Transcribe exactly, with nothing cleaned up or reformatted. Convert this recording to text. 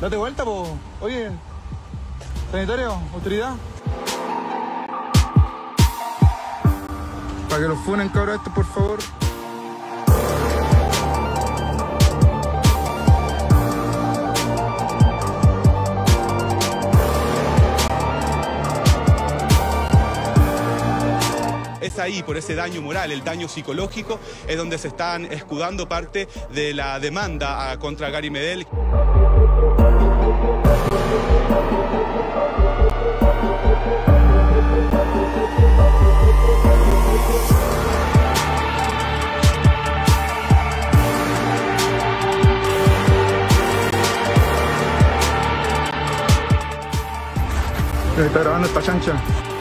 Date vuelta, po. Oye, sanitario, autoridad. Para que los funen, cabrón, esto, por favor. Es ahí, por ese daño moral, el daño psicológico, es donde se están escudando parte de la demanda contra Gary Medel. Está grabando esta chancha.